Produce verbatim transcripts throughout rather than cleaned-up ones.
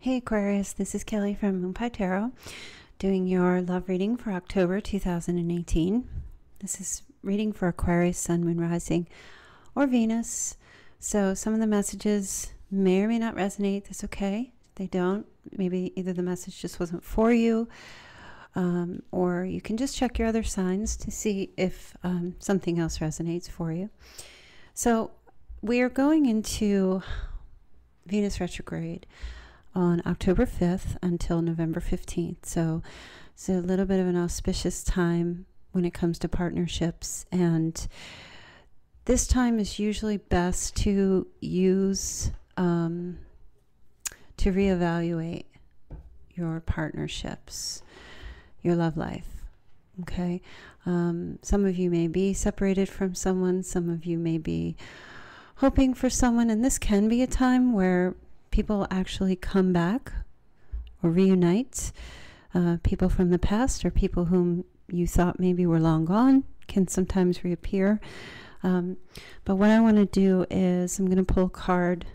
Hey Aquarius, this is Kelly from Moon Pie Tarot, doing your love reading for October two thousand eighteen. This is reading for Aquarius, Sun, Moon, Rising, or Venus. So some of the messages may or may not resonate. That's okay. If they don't, maybe either the message just wasn't for you, um, or you can just check your other signs to see if um, something else resonates for you. So we are going into Venus retrograde on October fifth until November fifteenth. So it's a little bit of an auspicious time when it comes to partnerships. And this time is usually best to use, um, to reevaluate your partnerships, your love life. Okay. Um, some of you may be separated from someone. Some of you may be hoping for someone. And this can be a time where people actually come back or reunite. Uh, people from the past or people whom you thought maybe were long gone can sometimes reappear. Um, but what I want to do is I'm going to pull a card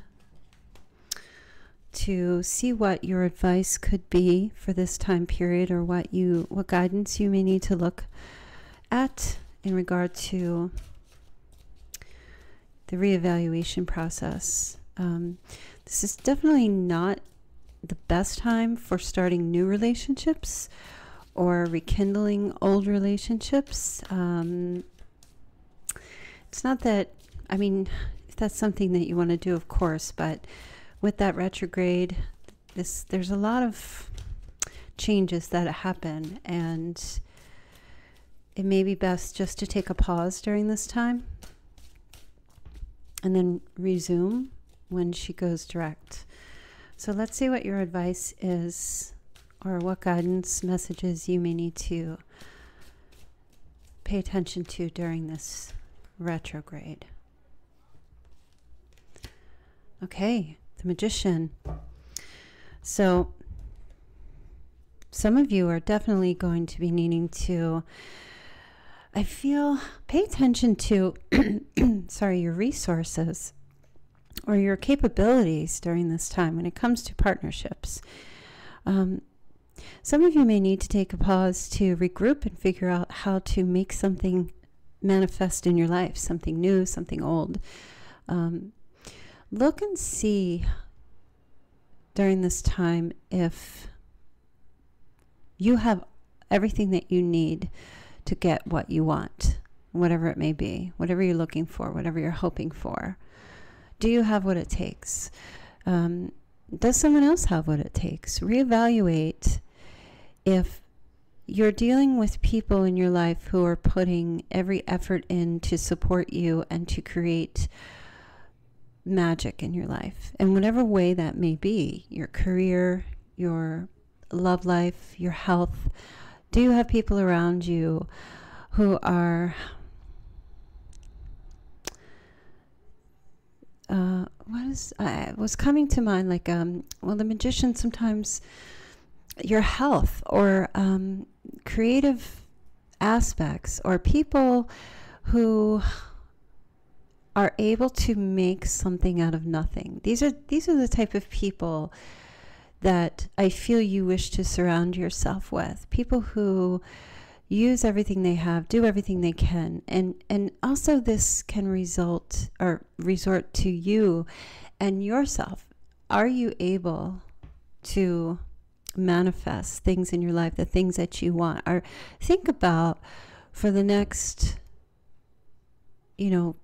to see what your advice could be for this time period, or what you what guidance you may need to look at in regard to the reevaluation process. Um, this is definitely not the best time for starting new relationships or rekindling old relationships. Um, it's not that, I mean, if that's something that you want to do, of course, but with that retrograde, this there's a lot of changes that happen, and it may be best just to take a pause during this time and then resume when she goes direct. So let's see what your advice is, or what guidance messages you may need to pay attention to during this retrograde. Okay, the Magician. So some of you are definitely going to be needing to, I feel, pay attention to, sorry, your resources or your capabilities during this time when it comes to partnerships. Um, some of you may need to take a pause to regroup and figure out how to make something manifest in your life, something new, something old. Um, look and see during this time if you have everything that you need to get what you want, whatever it may be, whatever you're looking for, whatever you're hoping for. Do you have what it takes? Um, does someone else have what it takes? Reevaluate if you're dealing with people in your life who are putting every effort in to support you and to create magic in your life, in whatever way that may be, your career, your love life, your health. Do you have people around you who are Uh, what is, I was coming to mind, like, um, well, the Magician, sometimes your health or um, creative aspects, or people who are able to make something out of nothing. These are, these are the type of people that I feel you wish to surround yourself with. People who use everything they have, do everything they can. And, and also this can result or resort to you and yourself. Are you able to manifest things in your life, the things that you want? Or think about for the next, you know,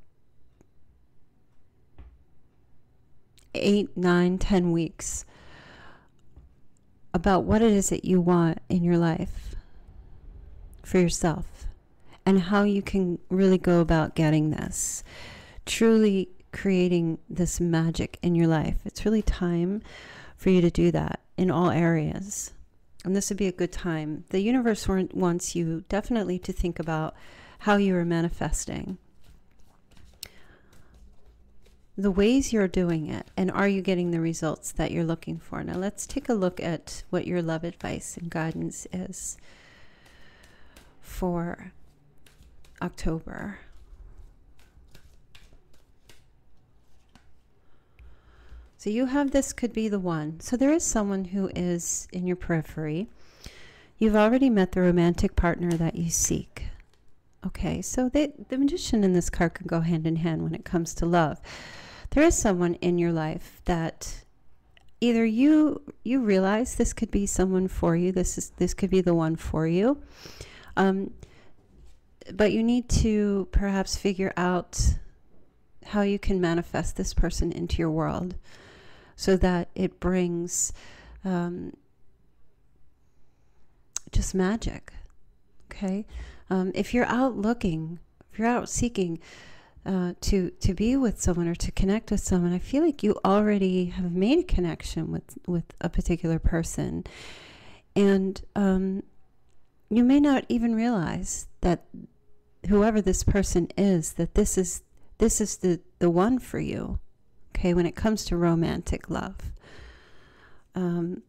eight, nine, ten weeks about what it is that you want in your life for yourself, and how you can really go about getting this, truly creating this magic in your life. It's really time for you to do that in all areas, and this would be a good time. The universe wants you definitely to think about how you are manifesting, the ways you're doing it, and are you getting the results that you're looking for. Now let's take a look at what your love advice and guidance is for October. So you have this could be the one. So there is someone who is in your periphery. You've already met the romantic partner that you seek. Okay, so they, the Magician in this card can go hand in hand when it comes to love. There is someone in your life that either you you realize this could be someone for you. This is this could be the one for you. Um, but you need to perhaps figure out how you can manifest this person into your world so that it brings um, just magic. Okay, um, if you're out looking, if you're out seeking uh, to to be with someone or to connect with someone, I feel like you already have made a connection with with a particular person, and um, you may not even realize that whoever this person is, that this is this is the the one for you. Okay, when it comes to romantic love. Um,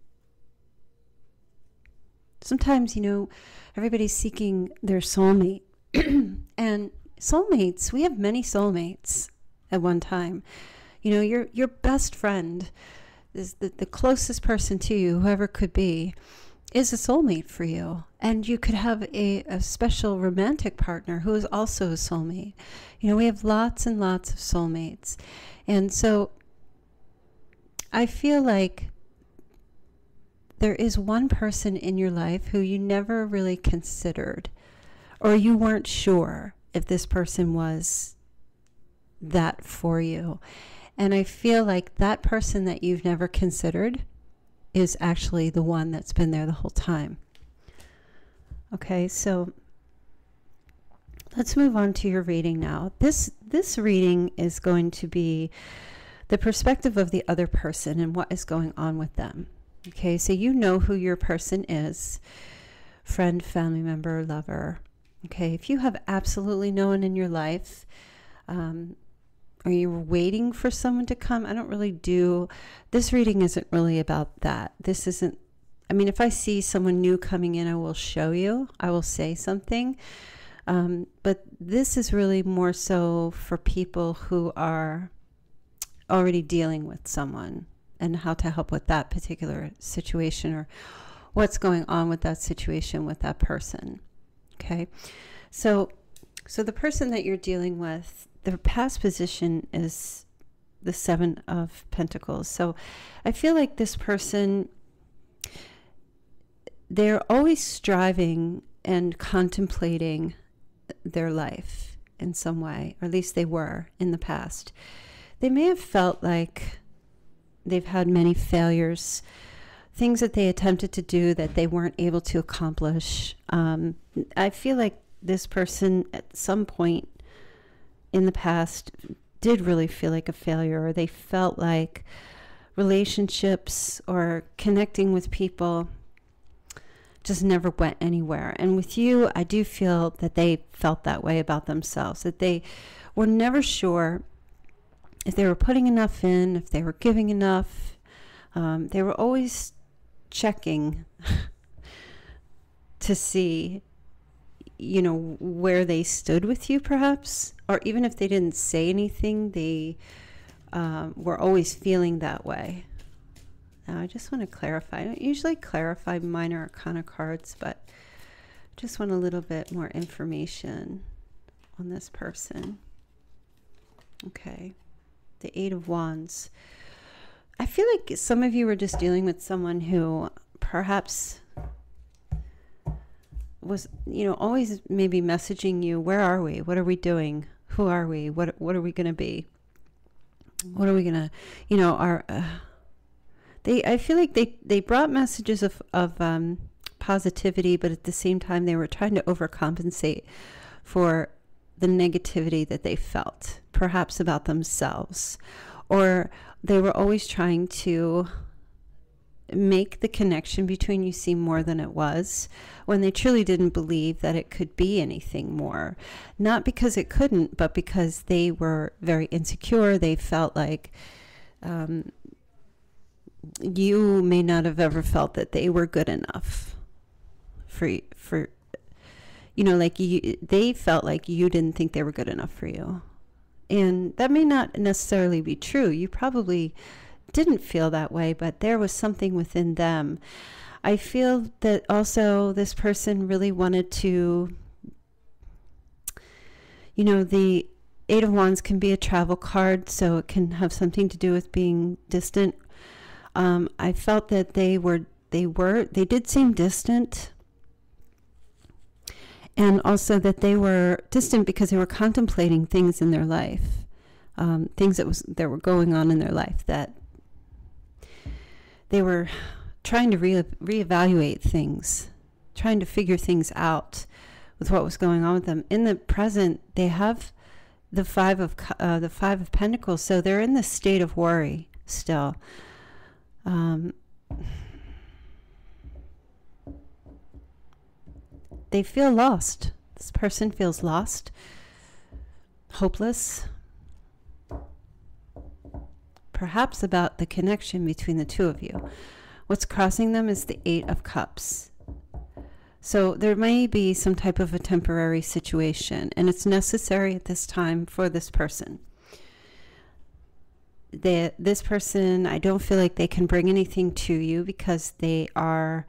Sometimes, you know, everybody's seeking their soulmate. And soulmates, we have many soulmates at one time. You know, your your best friend, is the, the closest person to you, whoever could be, is a soulmate for you. And you could have a, a special romantic partner who is also a soulmate. You know, we have lots and lots of soulmates. And so I feel like there is one person in your life who you never really considered, or you weren't sure if this person was that for you. And I feel like that person that you've never considered is actually the one that's been there the whole time. Okay, so let's move on to your reading now. This, this reading is going to be the perspective of the other person and what is going on with them. Okay, so you know who your person is, friend, family member, lover. Okay, if you have absolutely no one in your life, um, or you're waiting for someone to come, I don't really do, this reading isn't really about that. This isn't, I mean, if I see someone new coming in, I will show you, I will say something. Um, but this is really more so for people who are already dealing with someone, and how to help with that particular situation, or what's going on with that situation with that person. Okay, so so the person that you're dealing with, their past position is the Seven of Pentacles. So I feel like this person, they're always striving and contemplating their life in some way, or at least they were in the past. They may have felt like they've had many failures, things that they attempted to do that they weren't able to accomplish. Um, I feel like this person at some point in the past did really feel like a failure, or they felt like relationships or connecting with people just never went anywhere. And with you, I do feel that they felt that way about themselves, that they were never sure if they were putting enough in, if they were giving enough. Um, they were always checking to see, you know, where they stood with you perhaps, or even if they didn't say anything, they um, were always feeling that way. Now I just want to clarify, I don't usually clarify minor arcana cards, but just want a little bit more information on this person. Okay. The Eight of Wands. I feel like some of you were just dealing with someone who perhaps was, you know, always maybe messaging you, where are we? What are we doing? Who are we? What, what are we going to be? What are we going to, you know, are, uh, they, I feel like they, they brought messages of, of um, positivity, but at the same time, they were trying to overcompensate for the negativity that they felt perhaps about themselves, or they were always trying to make the connection between you seem more than it was, when they truly didn't believe that it could be anything more. Not because it couldn't, but because they were very insecure. They felt like um, you may not have ever felt that they were good enough for for. You know, like you, they felt like you didn't think they were good enough for you. And that may not necessarily be true. You probably didn't feel that way, but there was something within them. I feel that also this person really wanted to, you know, the Eight of Wands can be a travel card, so it can have something to do with being distant. Um, I felt that they were, they were, they did seem distant. And also that they were distant because they were contemplating things in their life, um, things that was that were going on in their life, that they were trying to re reevaluate things, trying to figure things out with what was going on with them. In the present, they have the five of uh, the five of Pentacles, so they're in the state of worry still. Um, They feel lost. This person feels lost, hopeless, perhaps about the connection between the two of you. What's crossing them is the Eight of Cups. So there may be some type of a temporary situation, and it's necessary at this time for this person. They, this person, I don't feel like they can bring anything to you because they are...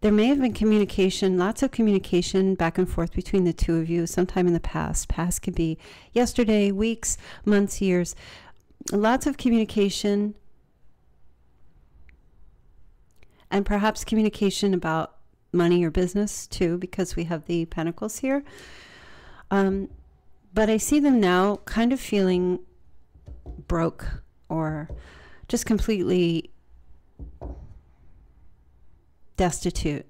There may have been communication, lots of communication back and forth between the two of you sometime in the past. Past could be yesterday, weeks, months, years. Lots of communication, and perhaps communication about money or business too, because we have the Pentacles here. Um, but I see them now kind of feeling broke or just completely destitute.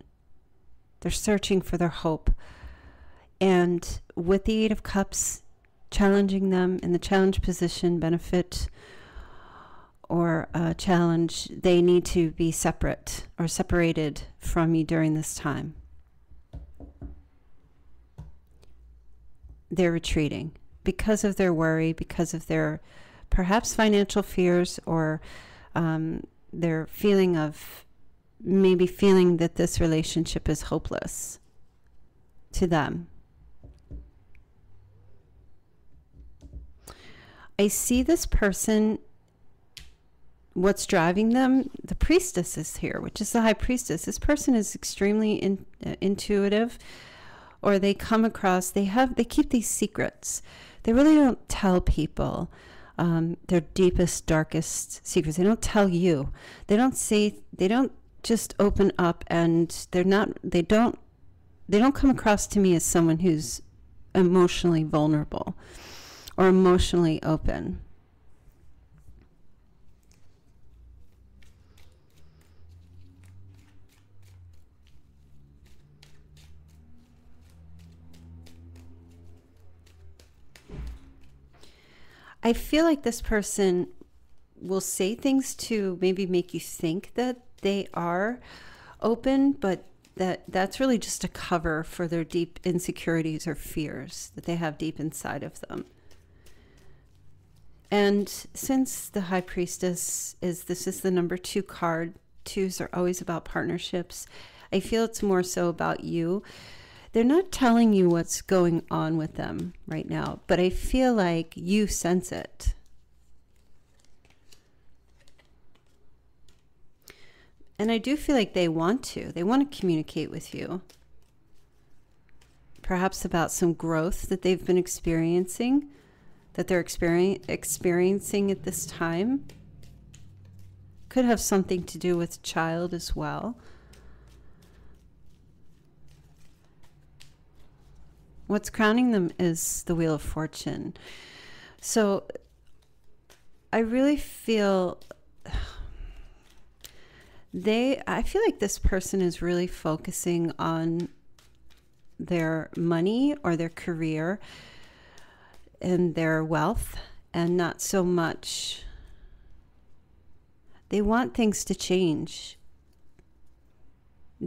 They're searching for their hope, and with the Eight of Cups challenging them in the challenge position, benefit or uh, challenge, they need to be separate or separated from you during this time. They're retreating because of their worry, because of their perhaps financial fears, or um, their feeling of maybe feeling that this relationship is hopeless to them. I see this person, what's driving them, the Priestess is here, which is the High Priestess. This person is extremely in, uh, intuitive, or they come across, they have, they keep these secrets. They really don't tell people um, their deepest, darkest secrets. They don't tell you. They don't say, they don't just open up, and they're not, they don't, they don't come across to me as someone who's emotionally vulnerable or emotionally open. I feel like this person will say things to maybe make you think that they are open, but that that's really just a cover for their deep insecurities or fears that they have deep inside of them. And since the High Priestess is, this is the number two card, twos are always about partnerships, I feel it's more so about you. They're not telling you what's going on with them right now, but I feel like you sense it. And I do feel like they want to. They want to communicate with you. Perhaps about some growth that they've been experiencing, that they're experien experiencing at this time. Could have something to do with child as well. What's crowning them is the Wheel of Fortune. So I really feel... They, I feel like this person is really focusing on their money or their career and their wealth, and not so much. They want things to change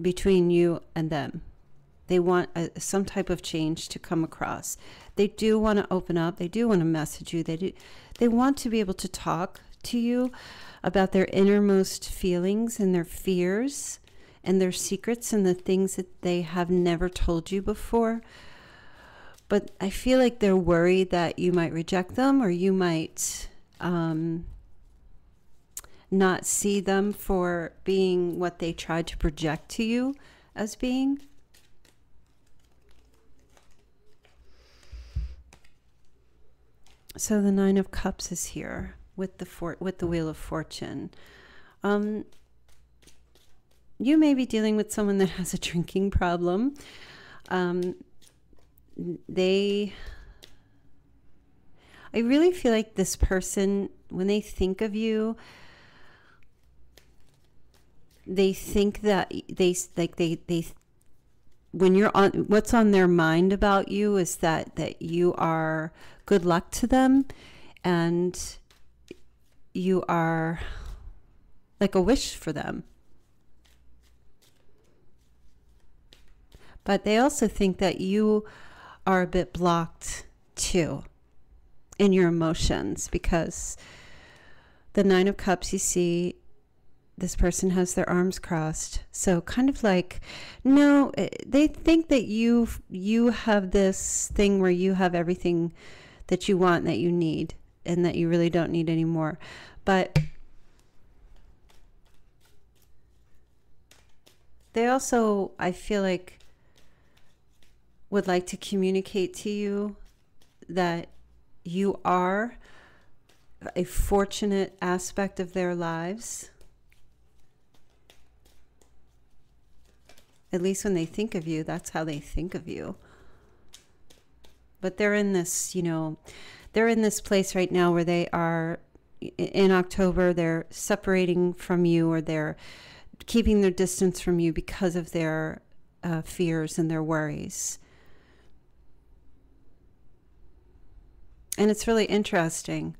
between you and them. They want a, some type of change to come across. They do want to open up. They do want to message you. They do, they want to be able to talk to you about their innermost feelings and their fears and their secrets and the things that they have never told you before. But I feel like they're worried that you might reject them, or you might um, not see them for being what they tried to project to you as being. So the Nine of Cups is here with the for with the Wheel of Fortune. Um, you may be dealing with someone that has a drinking problem. Um, they, I really feel like this person, when they think of you, they think that they like they they when you're on, what's on their mind about you is that that you are good luck to them, and you are like a wish for them. But they also think that you are a bit blocked too in your emotions, because the Nine of Cups, you see, this person has their arms crossed. So kind of like, no, they think that you you have this thing where you have everything that you want, that you need, and that you really don't need anymore. But they also, I feel like, would like to communicate to you that you are a fortunate aspect of their lives. At least when they think of you, that's how they think of you. But they're in this, you know, they're in this place right now where they are, in October, they're separating from you, or they're keeping their distance from you because of their uh, fears and their worries. And it's really interesting.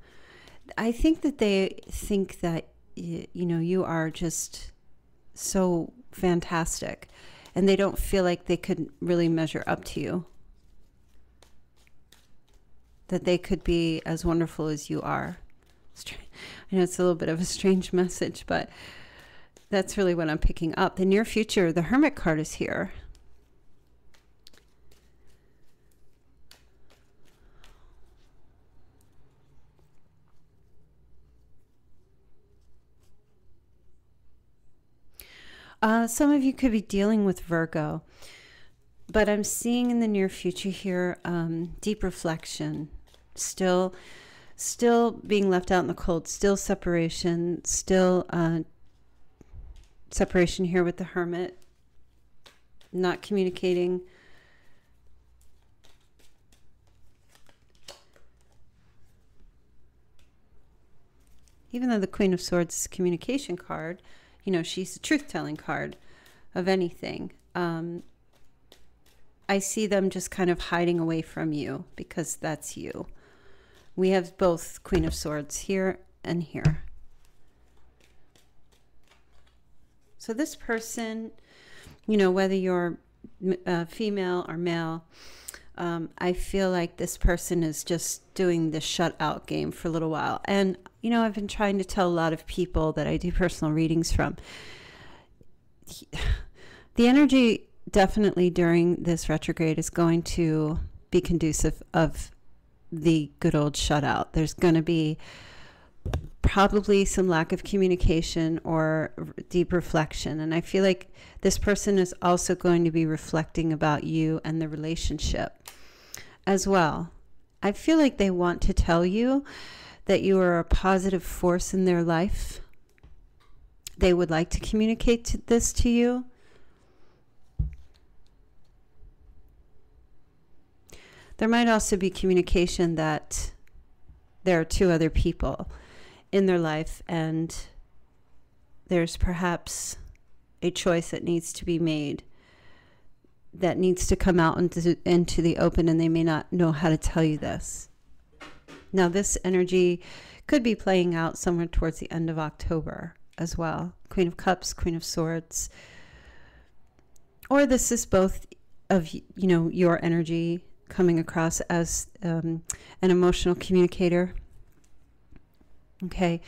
I think that they think that, you know, you are just so fantastic, and they don't feel like they could really measure up to you, that they could be as wonderful as you are. I know it's a little bit of a strange message, but that's really what I'm picking up. The near future, the Hermit card is here. Uh, some of you could be dealing with Virgo, but I'm seeing in the near future here, um, deep reflection, still, still being left out in the cold, still separation, still uh, separation here with the Hermit, not communicating. Even though the Queen of Swords is a communication card, you know, she's the truth-telling card of anything. Um, I see them just kind of hiding away from you, because that's you. We have both Queen of Swords here and here. So this person, you know, whether you're uh, female or male, um, I feel like this person is just doing the shut-out game for a little while. And you know, I've been trying to tell a lot of people that I do personal readings from. The energy definitely during this retrograde is going to be conducive of the good old shutout. There's going to be probably some lack of communication or deep reflection. And I feel like this person is also going to be reflecting about you and the relationship as well. I feel like they want to tell you that you are a positive force in their life. They would like to communicate to this to you. There might also be communication that there are two other people in their life, and there's perhaps a choice that needs to be made, that needs to come out into, into the open, and they may not know how to tell you this. Now, this energy could be playing out somewhere towards the end of October as well. Queen of Cups, Queen of Swords. Or this is both of, you know, your energy coming across as um, an emotional communicator. Okay.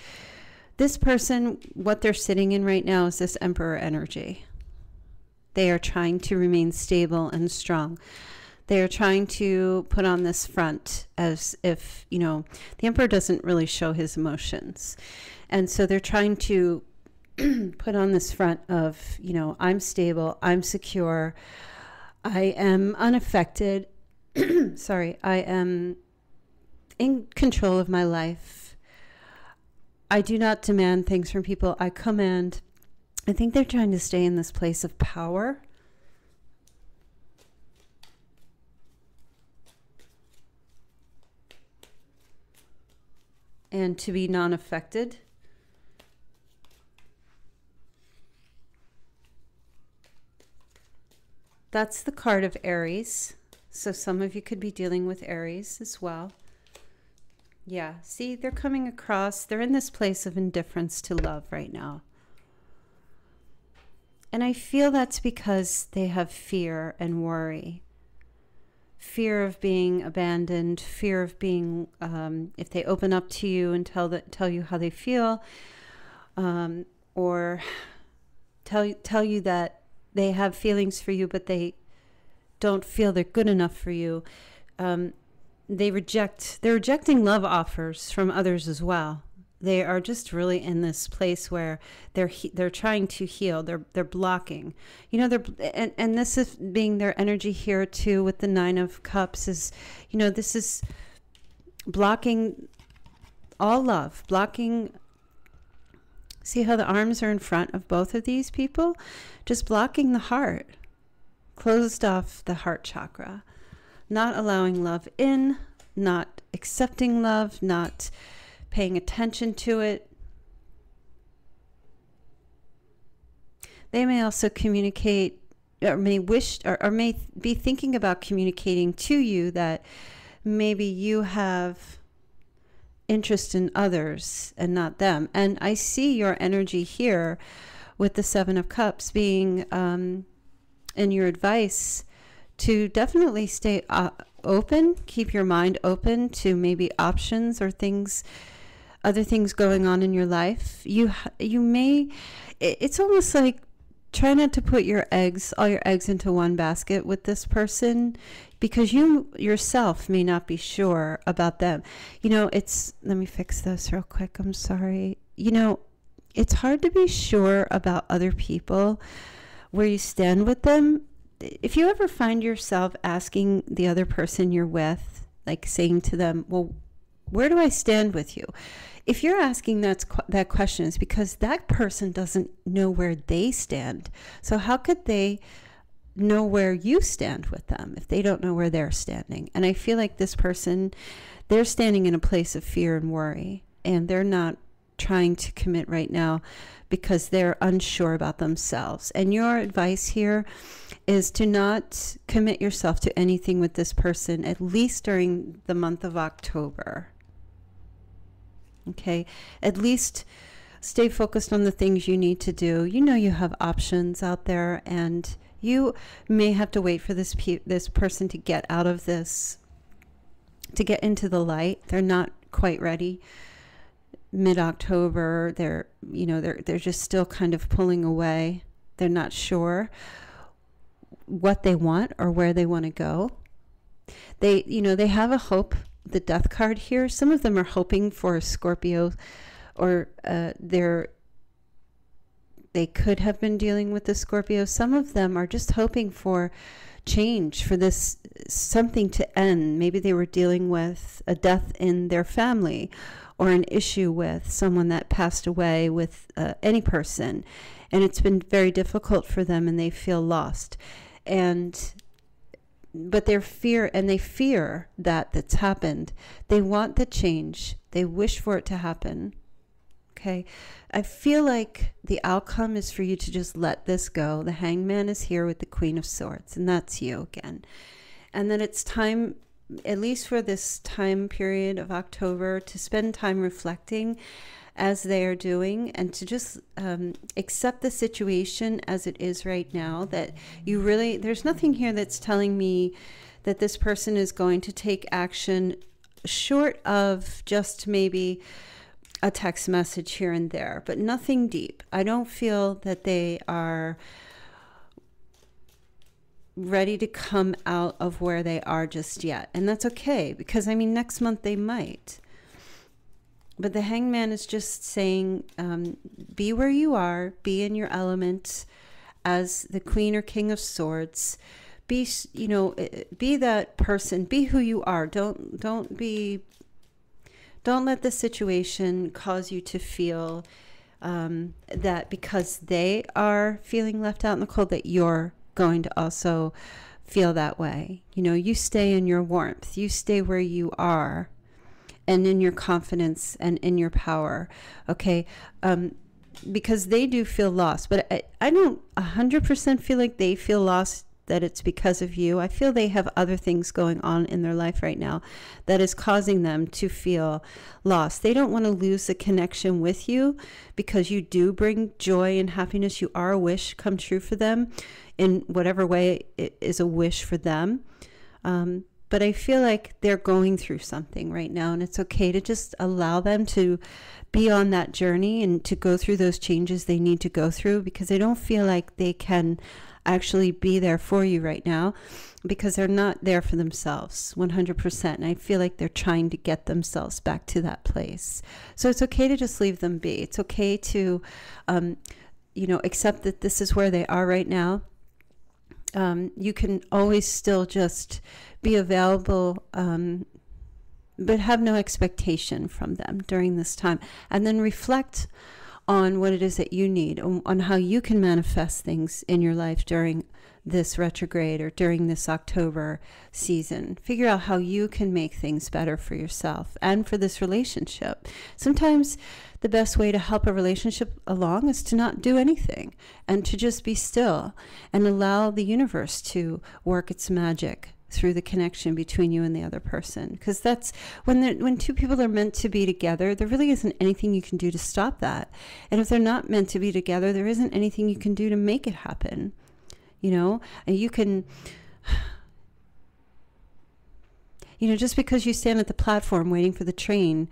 This person, what they're sitting in right now is this Emperor energy. They are trying to remain stable and strong. They are trying to put on this front as if, you know, the Emperor doesn't really show his emotions. And so they're trying to put on this front of, you know, I'm stable, I'm secure, I am unaffected. Sorry, I am in control of my life. I do not demand things from people. I command. I think they're trying to stay in this place of power. And to be non-affected. That's the card of Aries. So some of you could be dealing with Aries as well. Yeah, see, they're coming across. They're in this place of indifference to love right now. And I feel that's because they have fear and worry. Fear of being abandoned, fear of being, um, if they open up to you and tell that, tell you how they feel, um, or tell, tell you that they have feelings for you, but they don't feel they're good enough for you. Um, they reject, they're rejecting love offers from others as well. They are just really in this place where they're they're trying to heal. They're they're blocking, you know. They're and and this is being their energy here too with the Nine of Cups is, you know, this is blocking all love, blocking. See how the arms are in front of both of these people, just blocking the heart, closed off the heart chakra, not allowing love in, not accepting love, not paying attention to it. They may also communicate, or may wish, or, or may be thinking about communicating to you that maybe you have interest in others and not them. And I see your energy here with the Seven of Cups being um, in your advice to definitely stay uh, open, keep your mind open to maybe options or things, other things going on in your life. You you may, it's almost like try not to put your eggs, all your eggs into one basket with this person, because you yourself may not be sure about them. You know, it's, let me fix this real quick. I'm sorry. You know, it's hard to be sure about other people, where you stand with them. If you ever find yourself asking the other person you're with, like saying to them, well, where do I stand with you? If you're asking that, that question, it's because that person doesn't know where they stand. So how could they know where you stand with them if they don't know where they're standing? And I feel like this person, they're standing in a place of fear and worry, and they're not trying to commit right now because they're unsure about themselves. And your advice here is to not commit yourself to anything with this person, at least during the month of October. Okay, at least stay focused on the things you need to do. You know, you have options out there, and you may have to wait for this pe this person to get out of this, to get into the light. They're not quite ready. Mid-October, they're, you know, they're, they're just still kind of pulling away. They're not sure what they want or where they want to go. They, you know, they have a hope, the death card here. Some of them are hoping for a Scorpio, or uh, they're, they could have been dealing with the Scorpio. Some of them are just hoping for change, for this, something to end. Maybe they were dealing with a death in their family, or an issue with someone that passed away, with uh, any person. And it's been very difficult for them, and they feel lost. And, but they're fear, and they fear that that's happened. They want the change. They wish for it to happen. Okay. I feel like the outcome is for you to just let this go. The Hangman is here with the Queen of Swords, and that's you again. And then it's time, at least for this time period of October, to spend time reflecting as they are doing, and to just um, accept the situation as it is right now. That you really, there's nothing here that's telling me that this person is going to take action short of just maybe a text message here and there, but nothing deep. I don't feel that they are ready to come out of where they are just yet. And that's okay, because I mean, next month they might. But the Hangman is just saying, um, be where you are, be in your element as the Queen or King of Swords. Be, you know, be that person, be who you are. Don't, don't be, don't let the situation cause you to feel um, that because they are feeling left out in the cold, that you're going to also feel that way. You know, you stay in your warmth, you stay where you are, and in your confidence and in your power, okay? Um, because they do feel lost, but I, I don't one hundred percent feel like they feel lost, that it's because of you. I feel they have other things going on in their life right now that is causing them to feel lost. They don't want to lose the connection with you, because you do bring joy and happiness. You are a wish come true for them in whatever way it is a wish for them. Um, but I feel like they're going through something right now, and it's okay to just allow them to be on that journey and to go through those changes they need to go through, because they don't feel like they can actually be there for you right now, because they're not there for themselves one hundred percent. And I feel like they're trying to get themselves back to that place. So it's okay to just leave them be. It's okay to, um, you know, accept that this is where they are right now. Um, you can always still just be available, um, but have no expectation from them during this time. And then reflect on what it is that you need, on, on how you can manifest things in your life during this retrograde or during this October season. Figure out how you can make things better for yourself and for this relationship. Sometimes the best way to help a relationship along is to not do anything and to just be still and allow the universe to work its magic through the connection between you and the other person. Because that's when when two people are meant to be together, there really isn't anything you can do to stop that. And if they're not meant to be together, there isn't anything you can do to make it happen. You know, and you can, you know, just because you stand at the platform waiting for the train,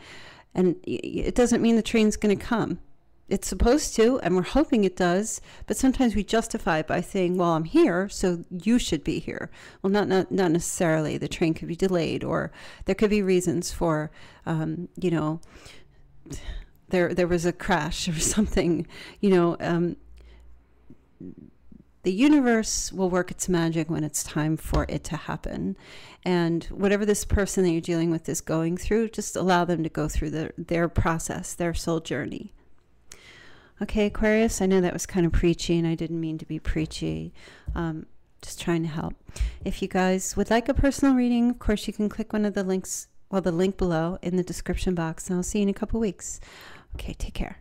and it doesn't mean the train's going to come. It's supposed to, and we're hoping it does, but sometimes we justify it by saying, well, I'm here, so you should be here. Well, not, not, not necessarily. The train could be delayed, or there could be reasons for, um, you know, there, there was a crash or something, you know. Um, the universe will work its magic when it's time for it to happen. And whatever this person that you're dealing with is going through, just allow them to go through the, their process, their soul journey. Okay, Aquarius, I know that was kind of preachy, and I didn't mean to be preachy. Um, just trying to help. If you guys would like a personal reading, of course, you can click one of the links, well, the link below in the description box, and I'll see you in a couple weeks. Okay, take care.